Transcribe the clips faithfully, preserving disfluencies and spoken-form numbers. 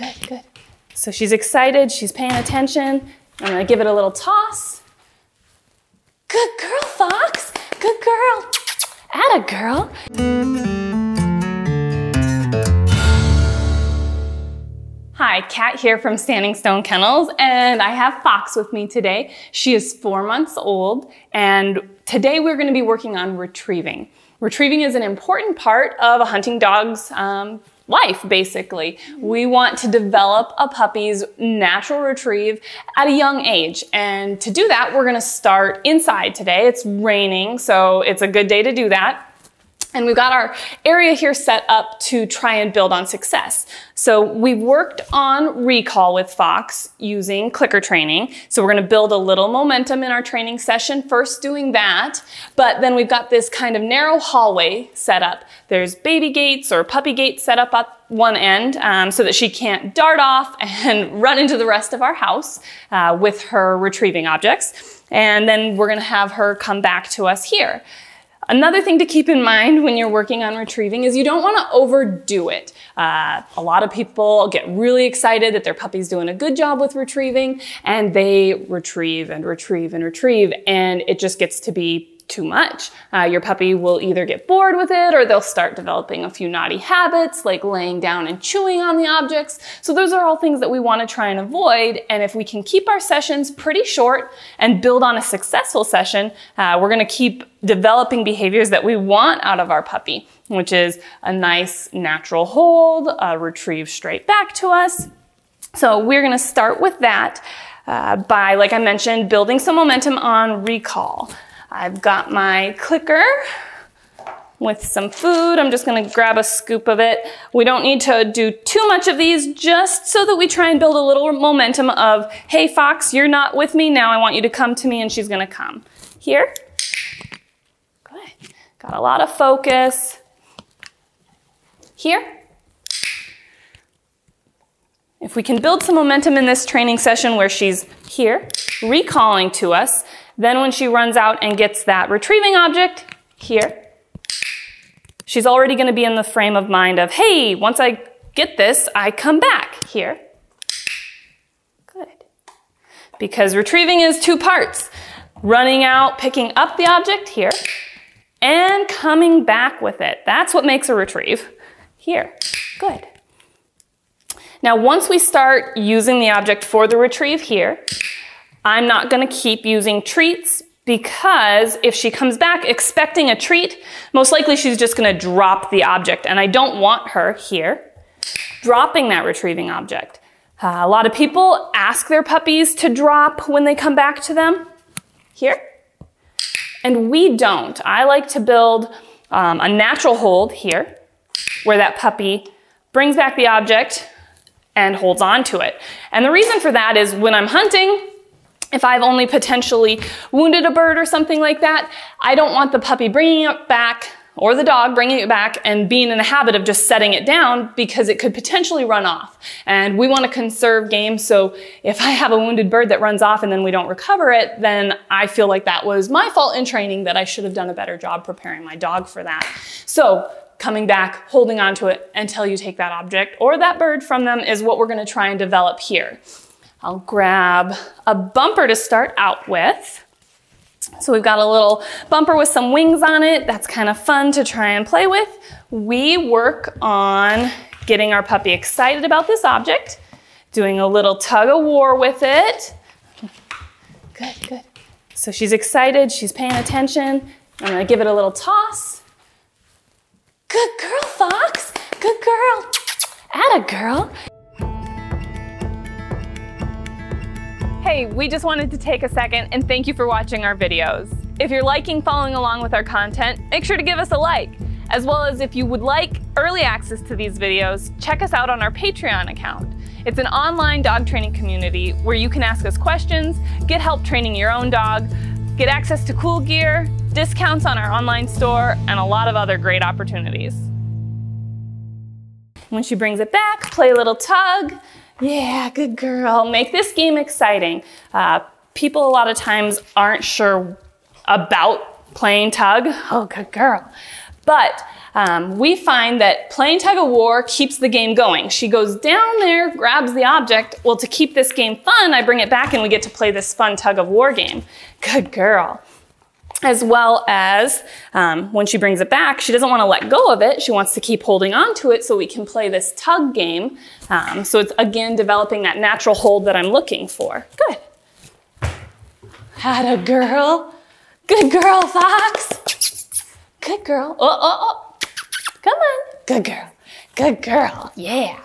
good, good. So she's excited, she's paying attention. I'm gonna give it a little toss. Good girl, Fox, good girl. Atta girl. Hi, Kat here from Standing Stone Kennels, and I have Fox with me today. She is four months old, and today we're gonna be working on retrieving. Retrieving is an important part of a hunting dog's um, life, basically. We want to develop a puppy's natural retrieve at a young age. And to do that, we're gonna start inside today. It's raining, so it's a good day to do that. And we've got our area here set up to try and build on success. So we worked on recall with Fox using clicker training. So we're gonna build a little momentum in our training session, first doing that, but then we've got this kind of narrow hallway set up. There's baby gates or puppy gates set up at one end um, so that she can't dart off and run into the rest of our house uh, with her retrieving objects. And then we're gonna have her come back to us here. Another thing to keep in mind when you're working on retrieving is you don't want to overdo it. Uh, a lot of people get really excited that their puppy's doing a good job with retrieving, and they retrieve and retrieve and retrieve, and it just gets to be too much. Uh, your puppy will either get bored with it, or they'll start developing a few naughty habits like laying down and chewing on the objects. So those are all things that we want to try and avoid. And if we can keep our sessions pretty short and build on a successful session, uh, we're going to keep developing behaviors that we want out of our puppy, which is a nice natural hold, a retrieve straight back to us. So we're going to start with that uh, by, like I mentioned, building some momentum on recall. I've got my clicker with some food. I'm just gonna grab a scoop of it. We don't need to do too much of these, just so that we try and build a little momentum of, hey Fox, you're not with me, now I want you to come to me, and she's gonna come. Here, good. Got a lot of focus. Here. If we can build some momentum in this training session where she's here, recalling to us, then when she runs out and gets that retrieving object here, she's already gonna be in the frame of mind of, hey, once I get this, I come back here. Good. Because retrieving is two parts. Running out, picking up the object here, and coming back with it. That's what makes a retrieve here. Good. Now, once we start using the object for the retrieve here, I'm not gonna keep using treats, because if she comes back expecting a treat, most likely she's just gonna drop the object, and I don't want her here dropping that retrieving object. Uh, a lot of people ask their puppies to drop when they come back to them, here, and we don't. I like to build um, a natural hold here, where that puppy brings back the object and holds on to it. And the reason for that is when I'm hunting, if I've only potentially wounded a bird or something like that, I don't want the puppy bringing it back, or the dog bringing it back, and being in the habit of just setting it down, because it could potentially run off. And we want to conserve game, so if I have a wounded bird that runs off and then we don't recover it, then I feel like that was my fault in training, that I should have done a better job preparing my dog for that. So coming back, holding onto it until you take that object or that bird from them is what we're going to try and develop here. I'll grab a bumper to start out with. So we've got a little bumper with some wings on it. That's kind of fun to try and play with. We work on getting our puppy excited about this object, doing a little tug of war with it. Good, good. So she's excited, she's paying attention. I'm gonna give it a little toss. Good girl, Fox, good girl. Atta girl. Hey, we just wanted to take a second and thank you for watching our videos. If you're liking following along with our content, make sure to give us a like. As well as if you would like early access to these videos, check us out on our Patreon account. It's an online dog training community where you can ask us questions, get help training your own dog, get access to cool gear, discounts on our online store, and a lot of other great opportunities. When she brings it back, play a little tug. Yeah, good girl. Make this game exciting. Uh, people a lot of times aren't sure about playing tug. Oh, good girl. But um, we find that playing tug of war keeps the game going. She goes down there, grabs the object. Well, to keep this game fun, I bring it back and we get to play this fun tug of war game. Good girl. As well as um, when she brings it back, she doesn't want to let go of it. She wants to keep holding on to it so we can play this tug game. Um, so it's again developing that natural hold that I'm looking for. Good. Had a girl. Good girl, Fox. Good girl. Oh, oh, oh. Come on. Good girl. Good girl. Yeah.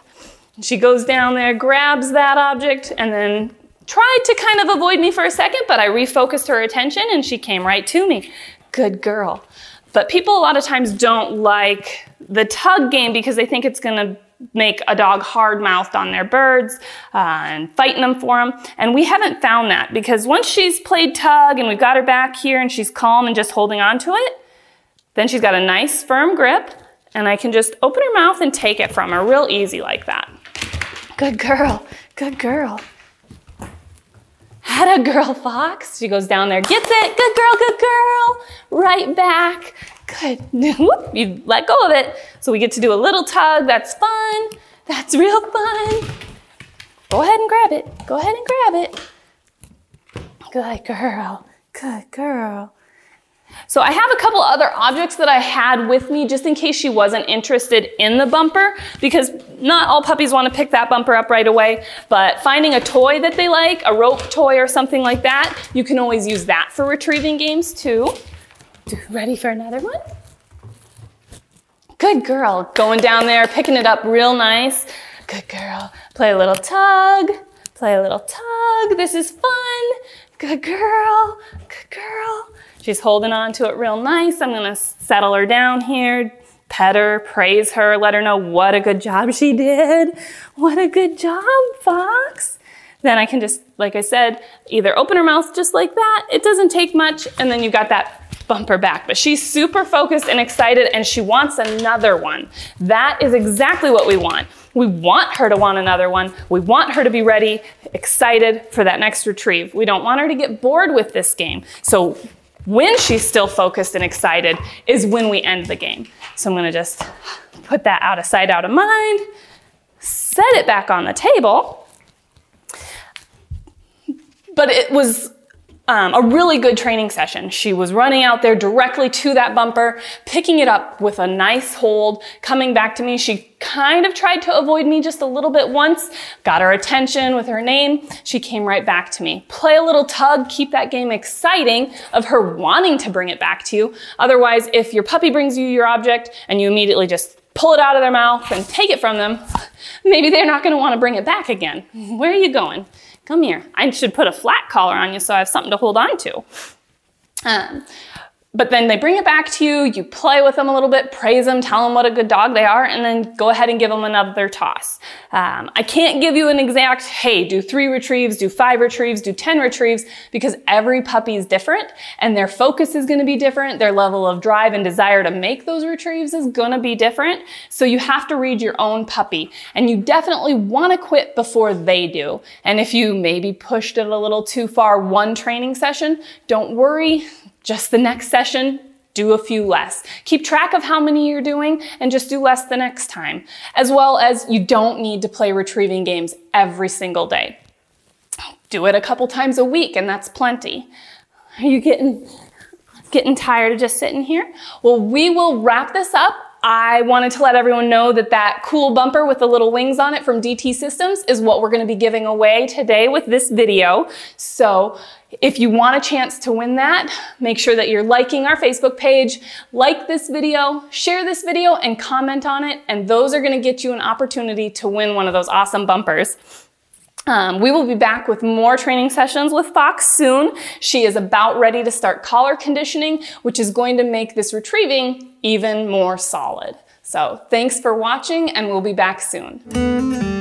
And she goes down there, grabs that object, and then tried to kind of avoid me for a second, but I refocused her attention and she came right to me. Good girl. But people a lot of times don't like the tug game because they think it's gonna make a dog hard-mouthed on their birds uh, and fighting them for them. And we haven't found that because once she's played tug and we've got her back here and she's calm and just holding on to it, then she's got a nice firm grip and I can just open her mouth and take it from her real easy like that. Good girl, good girl. Had a girl, Fox. She goes down there, gets it. Good girl, good girl. Right back. Good. Whoop, you let go of it. So we get to do a little tug. That's fun. That's real fun. Go ahead and grab it. Go ahead and grab it. Good girl. Good girl. So I have a couple other objects that I had with me just in case she wasn't interested in the bumper, because not all puppies want to pick that bumper up right away, but finding a toy that they like, a rope toy or something like that, you can always use that for retrieving games too. Ready for another one? Good girl. Going down there, picking it up real nice. Good girl. Play a little tug. Play a little tug. This is fun. Good girl. Good girl. She's holding on to it real nice. I'm gonna settle her down here, pet her, praise her, let her know what a good job she did. What a good job, Fox. Then I can just, like I said, either open her mouth just like that. It doesn't take much. And then you got that bumper back. But she's super focused and excited and she wants another one. That is exactly what we want. We want her to want another one. We want her to be ready, excited for that next retrieve. We don't want her to get bored with this game. So when she's still focused and excited is when we end the game. So I'm gonna just put that out of sight, out of mind, set it back on the table. But it was um, a really good training session. She was running out there directly to that bumper, picking it up with a nice hold, coming back to me. She kind of tried to avoid me just a little bit once, got her attention with her name. She came right back to me. Play a little tug, keep that game exciting of her wanting to bring it back to you. Otherwise, if your puppy brings you your object and you immediately just pull it out of their mouth and take it from them, maybe they're not gonna wanna bring it back again. Where are you going? Come here. I should put a flat collar on you so I have something to hold on to. Um, But then they bring it back to you, you play with them a little bit, praise them, tell them what a good dog they are, and then go ahead and give them another toss. Um, I can't give you an exact, hey, do three retrieves, do five retrieves, do ten retrieves, because every puppy is different and their focus is gonna be different, their level of drive and desire to make those retrieves is gonna be different. So you have to read your own puppy and you definitely wanna quit before they do. And if you maybe pushed it a little too far one training session, don't worry. Just the next session, do a few less. Keep track of how many you're doing and just do less the next time. As well as you don't need to play retrieving games every single day. Do it a couple times a week and that's plenty. Are you getting, getting tired of just sitting here? Well, we will wrap this up. I wanted to let everyone know that that cool bumper with the little wings on it from D T Systems is what we're gonna be giving away today with this video. So if you want a chance to win that, make sure that you're liking our Facebook page, like this video, share this video, and comment on it. And those are gonna get you an opportunity to win one of those awesome bumpers. Um, we will be back with more training sessions with Fox soon. She is about ready to start collar conditioning, which is going to make this retrieving even more solid. So thanks for watching and we'll be back soon.